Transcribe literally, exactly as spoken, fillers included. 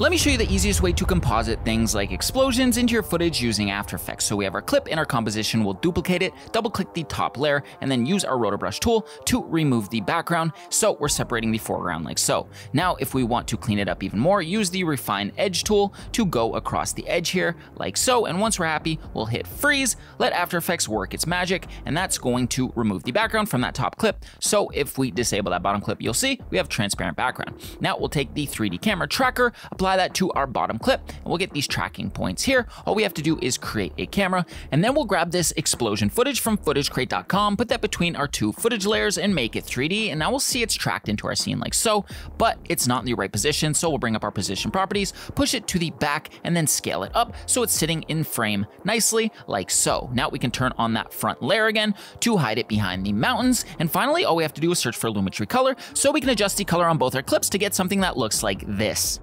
Let me show you the easiest way to composite things like explosions into your footage using After Effects. So we have our clip and our composition, we'll duplicate it, double click the top layer, and then use our Roto brush tool to remove the background. So we're separating the foreground like so. Now, if we want to clean it up even more, use the refine edge tool to go across the edge here like so. And once we're happy, we'll hit freeze, let After Effects work its magic, and that's going to remove the background from that top clip. So if we disable that bottom clip, you'll see we have transparent background. Now we'll take the three D camera tracker, apply that to our bottom clip, and we'll get these tracking points here. All we have to do is create a camera, and then we'll grab this explosion footage from footage crate dot com, put that between our two footage layers and make it three D, and now we'll see it's tracked into our scene like so, but it's not in the right position, so we'll bring up our position properties, push it to the back, and then scale it up so it's sitting in frame nicely like so. Now we can turn on that front layer again to hide it behind the mountains, and finally all we have to do is search for Lumetri Color so we can adjust the color on both our clips to get something that looks like this.